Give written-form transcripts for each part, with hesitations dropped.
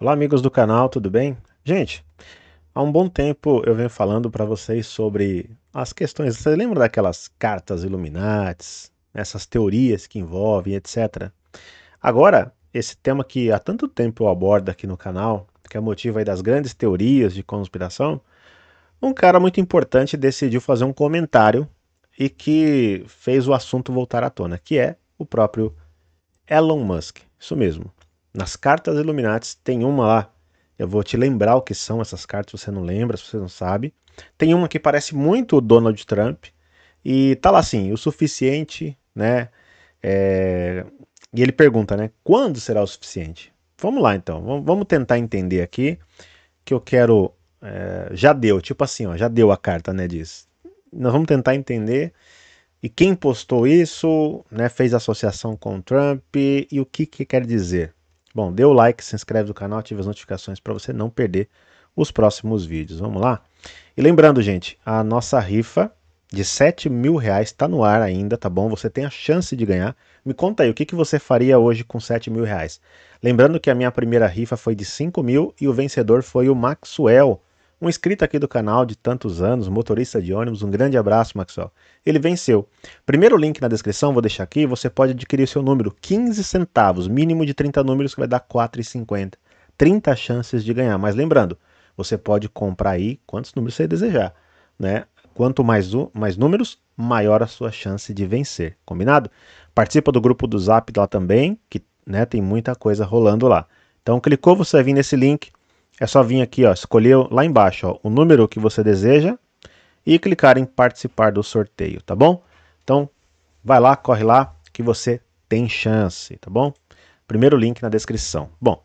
Olá amigos do canal, tudo bem? Gente, há um bom tempo eu venho falando para vocês sobre as questões, vocês lembram daquelas cartas Illuminati, essas teorias que envolvem, etc. Agora, esse tema que há tanto tempo eu abordo aqui no canal, que é motivo aí das grandes teorias de conspiração, um cara muito importante decidiu fazer um comentário e que fez o assunto voltar à tona, que é o próprio Elon Musk, isso mesmo. Nas cartas Illuminati tem uma lá, eu vou te lembrar o que são essas cartas, se você não lembra, se você não sabe. Tem uma que parece muito o Donald Trump, e tá lá assim, o suficiente, né? E ele pergunta, né, quando será o suficiente? Vamos lá então, vamos tentar entender aqui, que eu quero, já deu, tipo assim, ó, já deu a carta, né, diz. Nós vamos tentar entender... E quem postou isso, né, fez associação com o Trump e o que que quer dizer? Bom, dê o like, se inscreve no canal, ative as notificações para você não perder os próximos vídeos. Vamos lá? E lembrando, gente, a nossa rifa de 7 mil reais está no ar ainda, tá bom? Você tem a chance de ganhar. Me conta aí, o que que você faria hoje com 7 mil reais? Lembrando que a minha primeira rifa foi de 5 mil e o vencedor foi o Maxwell. Um inscrito aqui do canal de tantos anos, motorista de ônibus, um grande abraço, Maxwell. Ele venceu. Primeiro link na descrição, vou deixar aqui, você pode adquirir o seu número, 15 centavos, mínimo de 30 números, que vai dar R$4,50. 30 chances de ganhar, mas lembrando, você pode comprar aí quantos números você desejar, né? Quanto mais números, maior a sua chance de vencer, combinado? Participa do grupo do Zap lá também, que, né, tem muita coisa rolando lá. Então clicou, você vai vir nesse link. É só vir aqui, ó, escolher lá embaixo, ó, o número que você deseja e clicar em participar do sorteio, tá bom? Então, vai lá, corre lá, que você tem chance, tá bom? Primeiro link na descrição. Bom,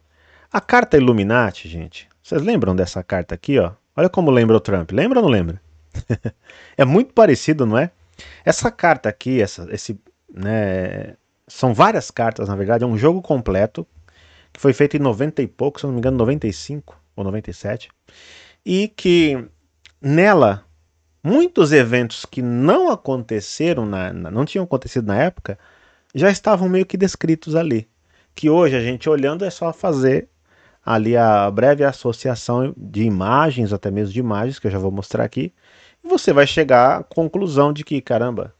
a carta Illuminati, gente, vocês lembram dessa carta aqui, ó? Olha como lembra o Trump, lembra ou não lembra? É muito parecido, não é? Essa carta aqui, né, são várias cartas, na verdade, é um jogo completo, que foi feito em 90 e pouco, se não me engano, 95 ou 97, e que nela muitos eventos que não aconteceram, não tinham acontecido na época, já estavam meio que descritos ali, que hoje a gente olhando é só fazer ali a breve associação de imagens, até mesmo de imagens, que eu já vou mostrar aqui, e você vai chegar à conclusão de que, caramba,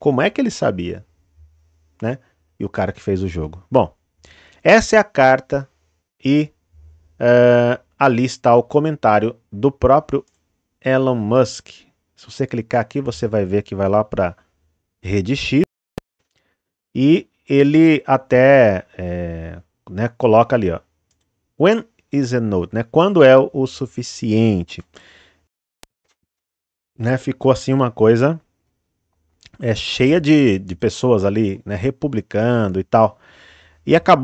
como é que ele sabia, né? E o cara que fez o jogo. Bom, essa é a carta e ali está o comentário do próprio Elon Musk. Se você clicar aqui, você vai ver que vai lá para rede X e ele até né, coloca ali, ó, when is enough, né, quando é o suficiente. Né, ficou assim uma coisa cheia de pessoas ali, né, republicando e tal, e acabou,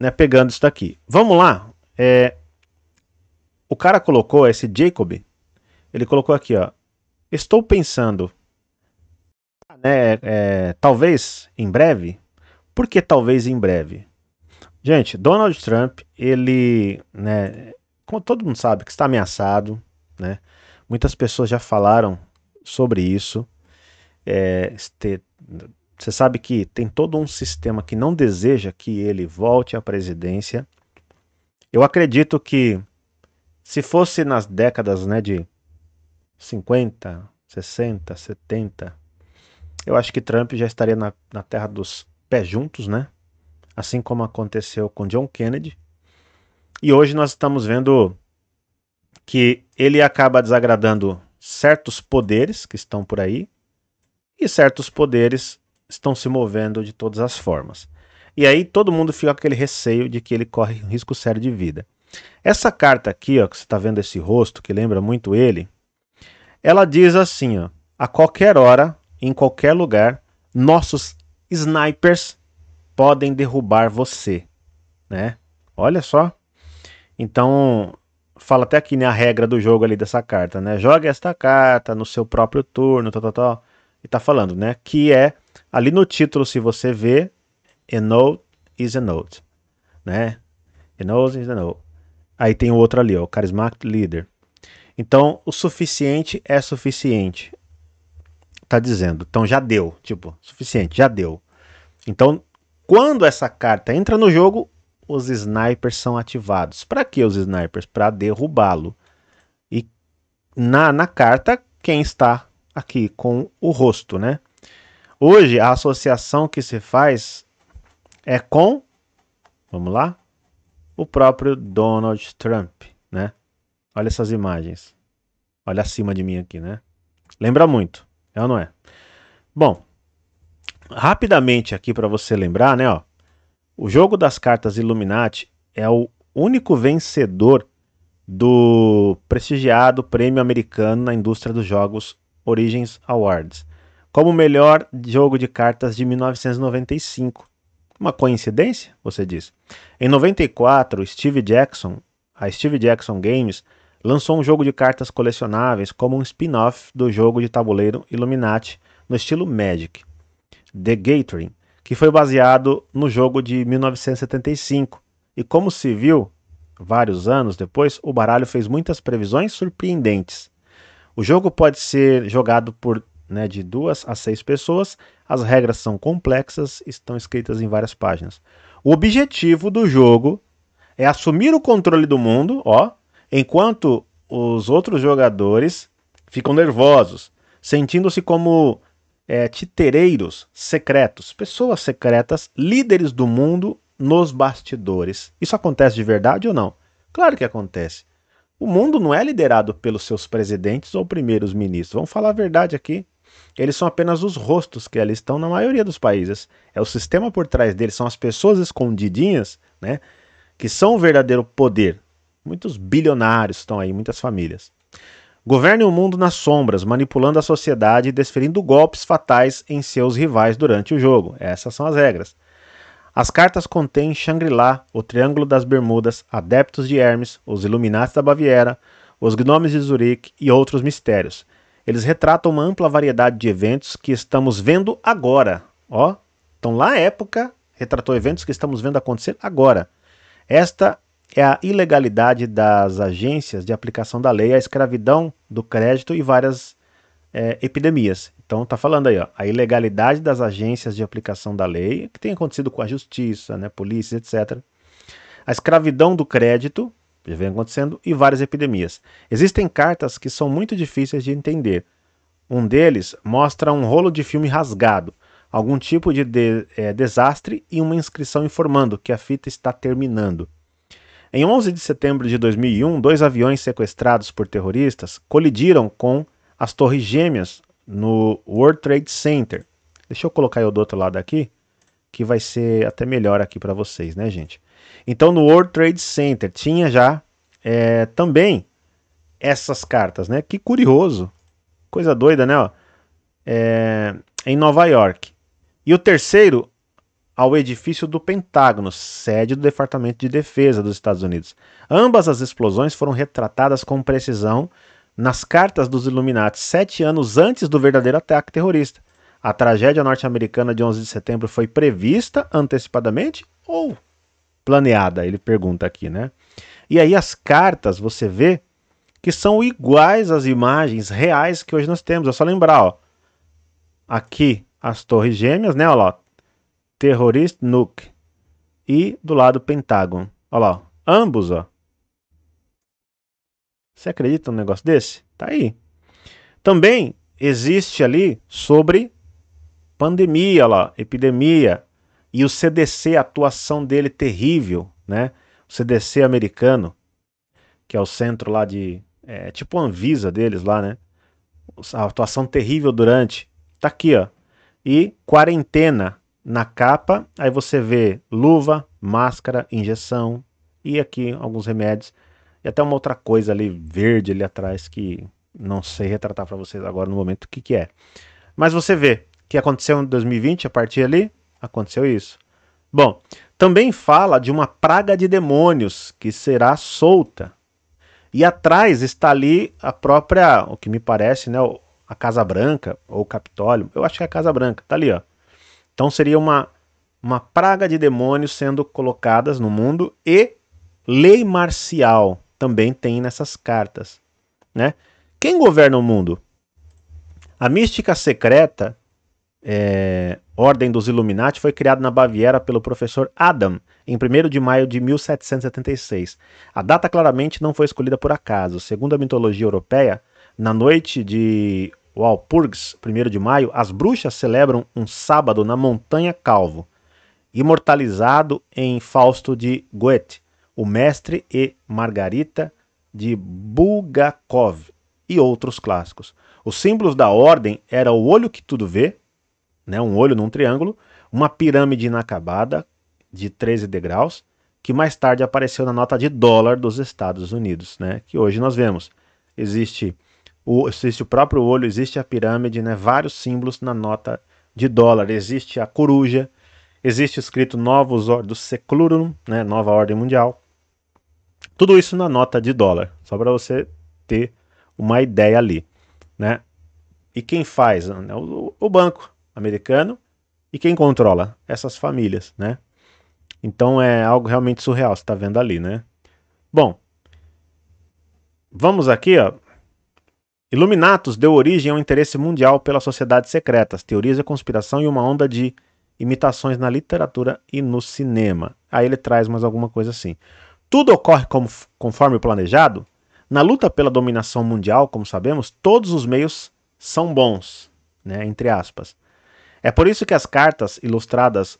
né, pegando isso daqui. Vamos lá. O cara colocou, esse Jacob, ele colocou aqui, ó, estou pensando, né, talvez em breve. Por que talvez em breve? Gente, Donald Trump, ele, né, como todo mundo sabe, que está ameaçado, né, muitas pessoas já falaram sobre isso, você sabe que tem todo um sistema que não deseja que ele volte à presidência. Eu acredito que se fosse nas décadas, né, de 50, 60, 70, eu acho que Trump já estaria na terra dos pés juntos, né? Assim como aconteceu com John Kennedy. E hoje nós estamos vendo que ele acaba desagradando certos poderes que estão por aí e certos poderes estão se movendo de todas as formas. E aí todo mundo fica com aquele receio de que ele corre um risco sério de vida. Essa carta aqui, ó, que você está vendo esse rosto, que lembra muito ele, ela diz assim, ó, a qualquer hora, em qualquer lugar, nossos snipers podem derrubar você, né? Olha só. Então, fala até aqui, né, a regra do jogo ali dessa carta, né? Joga esta carta no seu próprio turno, tal. E tá falando, né, que é ali no título, se você vê, enough is enough, né? Enough is enough. Aí tem o outro ali, ó, o Charismatic Leader. Então, o suficiente é suficiente. Tá dizendo. Então, já deu. Tipo, suficiente, já deu. Então, quando essa carta entra no jogo, os snipers são ativados. Para que os snipers? Para derrubá-lo. E na carta, quem está aqui com o rosto, né? Hoje, a associação que se faz é com, vamos lá, o próprio Donald Trump, né? Olha essas imagens. Olha acima de mim aqui, né? Lembra muito, é ou não é? Bom, rapidamente aqui para você lembrar, né? Ó, o jogo das cartas Illuminati é o único vencedor do prestigiado prêmio americano na indústria dos jogos Origins Awards, como o melhor jogo de cartas de 1995. Uma coincidência, você diz? Em 94, a Steve Jackson Games lançou um jogo de cartas colecionáveis como um spin-off do jogo de tabuleiro Illuminati no estilo Magic, The Gathering, que foi baseado no jogo de 1975. E como se viu, vários anos depois, o baralho fez muitas previsões surpreendentes. O jogo pode ser jogado por, né, de 2 a 6 pessoas, as regras são complexas e estão escritas em várias páginas. O objetivo do jogo é assumir o controle do mundo, ó, enquanto os outros jogadores ficam nervosos, sentindo-se como titereiros secretos, pessoas secretas, líderes do mundo nos bastidores. Isso acontece de verdade ou não? Claro que acontece. O mundo não é liderado pelos seus presidentes ou primeiros ministros. Vamos falar a verdade aqui. Eles são apenas os rostos que ali estão na maioria dos países. É o sistema por trás deles, são as pessoas escondidinhas, né, que são o verdadeiro poder. Muitos bilionários estão aí, muitas famílias. Governem o mundo nas sombras, manipulando a sociedade e desferindo golpes fatais em seus rivais durante o jogo. Essas são as regras. As cartas contêm Shangri-La, o Triângulo das Bermudas, Adeptos de Hermes, os Illuminati da Baviera, os Gnomes de Zurique e outros mistérios. Eles retratam uma ampla variedade de eventos que estamos vendo agora. Ó, então lá na época retratou eventos que estamos vendo acontecer agora. Esta é a ilegalidade das agências de aplicação da lei, a escravidão do crédito e várias epidemias. Então tá falando aí, ó, a ilegalidade das agências de aplicação da lei, que tem acontecido com a justiça, né, polícia, etc. A escravidão do crédito, já vem acontecendo, e várias epidemias. Existem cartas que são muito difíceis de entender. Um deles mostra um rolo de filme rasgado, algum tipo de desastre e uma inscrição informando que a fita está terminando. Em 11 de setembro de 2001, 2 aviões sequestrados por terroristas colidiram com as torres gêmeas no World Trade Center. Deixa eu colocar eu do outro lado aqui, que vai ser até melhor aqui para vocês, né, gente? Então, no World Trade Center tinha já também essas cartas, né? Que curioso, coisa doida, né? Ó, em Nova York. E o terceiro ao edifício do Pentágono, sede do Departamento de Defesa dos Estados Unidos. Ambas as explosões foram retratadas com precisão nas cartas dos Illuminati 7 anos antes do verdadeiro ataque terrorista. A tragédia norte-americana de 11 de setembro foi prevista antecipadamente ou planeada? Ele pergunta aqui, né? E aí as cartas, você vê, que são iguais às imagens reais que hoje nós temos. É só lembrar, ó. Aqui as torres gêmeas, né? Olha lá, terrorist nuke. E do lado Pentágono. Olha lá, ó, ambos, ó. Você acredita num negócio desse? Tá aí. Também existe ali sobre pandemia, lá, epidemia, e o CDC, a atuação dele terrível, né? O CDC americano, que é o centro lá de... tipo a Anvisa deles lá, né? A atuação terrível durante... Tá aqui, ó. E quarentena na capa, aí você vê luva, máscara, injeção, e aqui alguns remédios. E até uma outra coisa ali, verde ali atrás, que não sei retratar para vocês agora no momento o que que é. Mas você vê que aconteceu em 2020, a partir ali, aconteceu isso. Bom, também fala de uma praga de demônios que será solta. E atrás está ali a própria, o que me parece, né, a Casa Branca, ou o Capitólio. Eu acho que é a Casa Branca, tá ali, ó. Então seria uma praga de demônios sendo colocadas no mundo e lei marcial. Também tem nessas cartas, né? Quem governa o mundo? A mística secreta Ordem dos Illuminati foi criado na Baviera pelo professor Adam em 1º de maio de 1776. A data claramente não foi escolhida por acaso. Segundo a mitologia europeia, na noite de Walpurgs, 1º de maio, as bruxas celebram um sábado na Montanha Calvo, imortalizado em Fausto de Goethe, o Mestre e Margarita de Bulgakov e outros clássicos. Os símbolos da ordem eram o olho que tudo vê, né, um olho num triângulo, uma pirâmide inacabada de 13 degraus, que mais tarde apareceu na nota de dólar dos Estados Unidos, né, que hoje nós vemos. Existe o próprio olho, existe a pirâmide, né, vários símbolos na nota de dólar, existe a coruja, existe escrito Novus Ordo Seclorum, né, Nova Ordem Mundial. Tudo isso na nota de dólar, só para você ter uma ideia ali, né? E quem faz? O banco americano. E quem controla? Essas famílias, né? Então é algo realmente surreal, você está vendo ali, né? Bom, vamos aqui, ó. Illuminatus deu origem a um interesse mundial pelas sociedades secretas, teorias da conspiração e uma onda de imitações na literatura e no cinema. Aí ele traz mais alguma coisa assim. Tudo ocorre conforme planejado? Na luta pela dominação mundial, como sabemos, todos os meios são bons, né, entre aspas. É por isso que as cartas ilustradas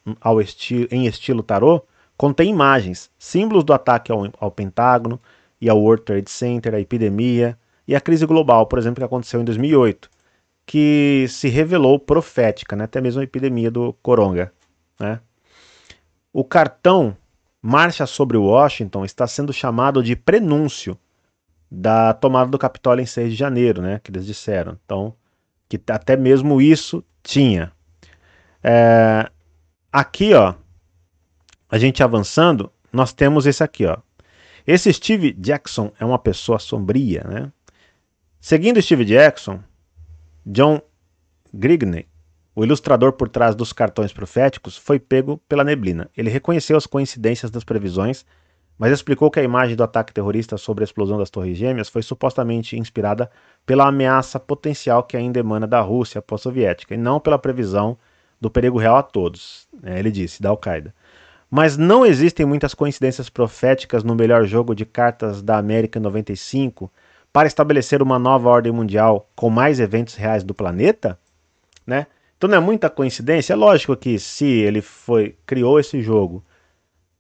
em estilo tarô contêm imagens, símbolos do ataque ao Pentágono e ao World Trade Center, a epidemia e a crise global, por exemplo, que aconteceu em 2008, que se revelou profética, né? Até mesmo a epidemia do coronga, né? O cartão Marcha sobre Washington está sendo chamado de prenúncio da tomada do Capitólio em 6 de janeiro, né? Que eles disseram, então, que até mesmo isso tinha. Aqui, ó, a gente avançando, nós temos esse aqui, ó. Esse Steve Jackson é uma pessoa sombria, né? Seguindo Steve Jackson, John Grigney, o ilustrador por trás dos cartões proféticos, foi pego pela neblina. Ele reconheceu as coincidências das previsões, mas explicou que a imagem do ataque terrorista sobre a explosão das Torres Gêmeas foi supostamente inspirada pela ameaça potencial que ainda emana da Rússia pós-soviética, e não pela previsão do perigo real a todos, né? Ele disse, da Al-Qaeda. Mas não existem muitas coincidências proféticas no melhor jogo de cartas da América em 95 para estabelecer uma nova ordem mundial com mais eventos reais do planeta, né? Então não é muita coincidência. É lógico que se ele criou esse jogo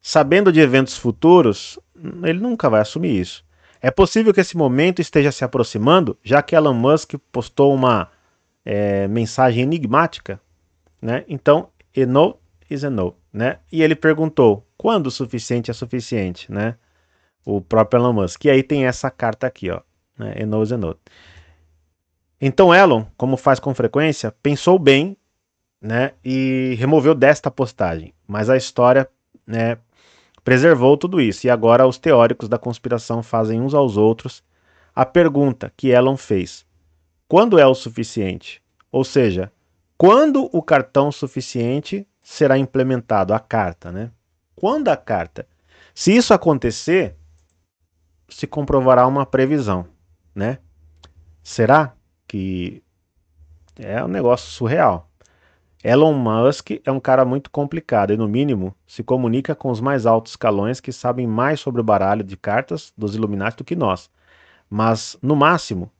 sabendo de eventos futuros, ele nunca vai assumir isso. É possível que esse momento esteja se aproximando, já que Elon Musk postou uma mensagem enigmática, né? Então, a no is a no. Né? E ele perguntou, quando o suficiente é suficiente, né? O próprio Elon Musk. E aí tem essa carta aqui, ó, né? Enough is enough. Então Elon, como faz com frequência, pensou bem, né? E removeu desta postagem. Mas a história, né, preservou tudo isso. E agora os teóricos da conspiração fazem uns aos outros a pergunta que Elon fez: quando é o suficiente? Ou seja, quando o cartão suficiente será implementado, a carta, né? Quando a carta? Se isso acontecer, se comprovará uma previsão, né? Será que é um negócio surreal? Elon Musk é um cara muito complicado e, no mínimo, se comunica com os mais altos escalões que sabem mais sobre o baralho de cartas dos Illuminati do que nós. Mas, no máximo,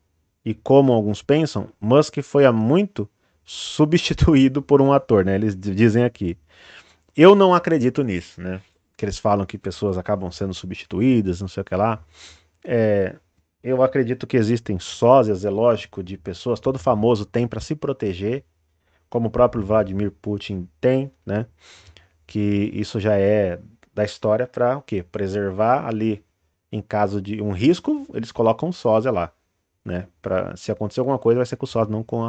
e como alguns pensam, Musk foi há muito substituído por um ator, né? Eles dizem aqui. Eu não acredito nisso, né? Que eles falam que pessoas acabam sendo substituídas, não sei o que lá. Eu acredito que existem sósias, é lógico, de pessoas. Todo famoso tem para se proteger, como o próprio Vladimir Putin tem, né? Que isso já é da história para o quê? Preservar ali, em caso de um risco, eles colocam sósia lá, né? Pra, se acontecer alguma coisa, vai ser com o sósia, não com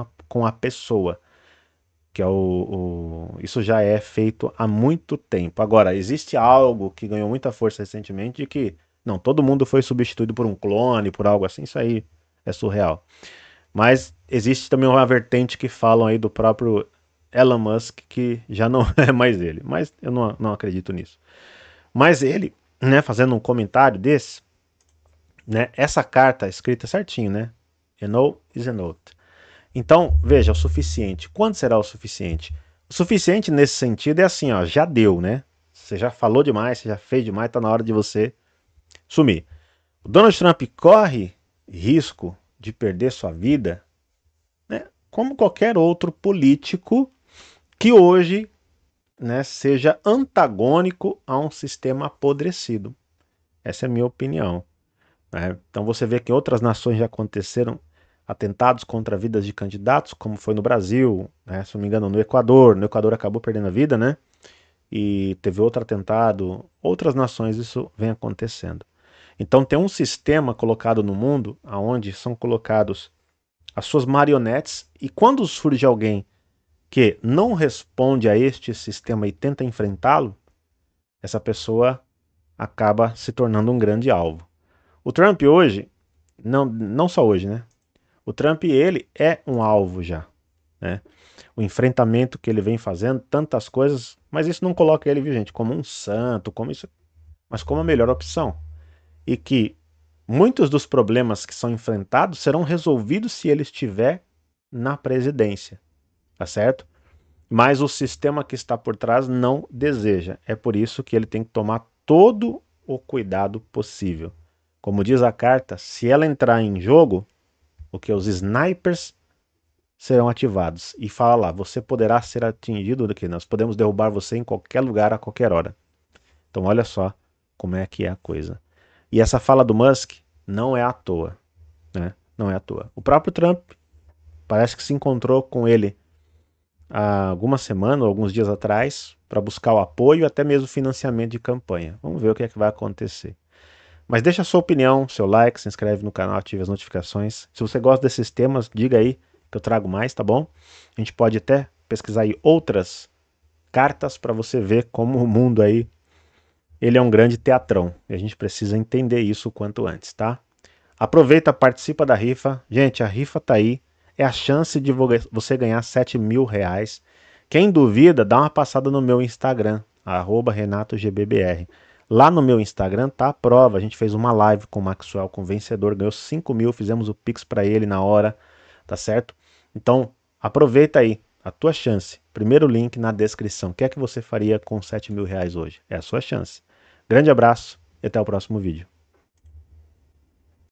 a pessoa. Que é isso já é feito há muito tempo. Agora, existe algo que ganhou muita força recentemente de que, não, todo mundo foi substituído por um clone, por algo assim, isso aí é surreal. Mas existe também uma vertente que falam aí do próprio Elon Musk, que já não é mais ele. Mas eu não acredito nisso. Mas ele, né, fazendo um comentário desse, né, essa carta escrita certinho, né? A no is a note. Então, veja, o suficiente. Quando será o suficiente? suficiente nesse sentido é assim, ó, já deu, né? Você já falou demais, você já fez demais, tá na hora de você sumir. O Donald Trump corre risco de perder sua vida, né, como qualquer outro político que hoje, né, seja antagônico a um sistema apodrecido. Essa é a minha opinião, né? Então você vê que em outras nações já aconteceram atentados contra vidas de candidatos, como foi no Brasil, né? Se não me engano, no Equador. No Equador acabou perdendo a vida, né? E teve outro atentado. Outras nações isso vem acontecendo. Então tem um sistema colocado no mundo, onde são colocados as suas marionetes, e quando surge alguém que não responde a este sistema e tenta enfrentá-lo, essa pessoa acaba se tornando um grande alvo. O Trump hoje, não só hoje, né? O Trump, ele é um alvo já, né? O enfrentamento que ele vem fazendo, tantas coisas, mas isso não coloca ele, viu, gente, como um santo, como isso, mas como a melhor opção. E que muitos dos problemas que são enfrentados serão resolvidos se ele estiver na presidência, tá certo? Mas o sistema que está por trás não deseja. É por isso que ele tem que tomar todo o cuidado possível. Como diz a carta, se ela entrar em jogo, porque os snipers serão ativados. E fala lá, você poderá ser atingido do que? Nós podemos derrubar você em qualquer lugar, a qualquer hora. Então olha só como é que é a coisa. E essa fala do Musk não é à toa, né? Não é à toa. O próprio Trump parece que se encontrou com ele há alguma semana, alguns dias atrás, para buscar o apoio e até mesmo financiamento de campanha. Vamos ver o que é que vai acontecer. Mas deixa a sua opinião, seu like, se inscreve no canal, ative as notificações. Se você gosta desses temas, diga aí que eu trago mais, tá bom? A gente pode até pesquisar aí outras cartas para você ver como o mundo aí, ele é um grande teatrão. E a gente precisa entender isso o quanto antes, tá? Aproveita, participa da rifa. Gente, a rifa tá aí. É a chance de você ganhar R$7.000. Quem duvida, dá uma passada no meu Instagram, @renatogbb. Lá no meu Instagram tá a prova, a gente fez uma live com o Maxwell, com o vencedor, ganhou 5 mil, fizemos o Pix para ele na hora, tá certo? Então, aproveita aí, a tua chance. Primeiro link na descrição. O que é que você faria com R$7.000 hoje? É a sua chance. Grande abraço e até o próximo vídeo.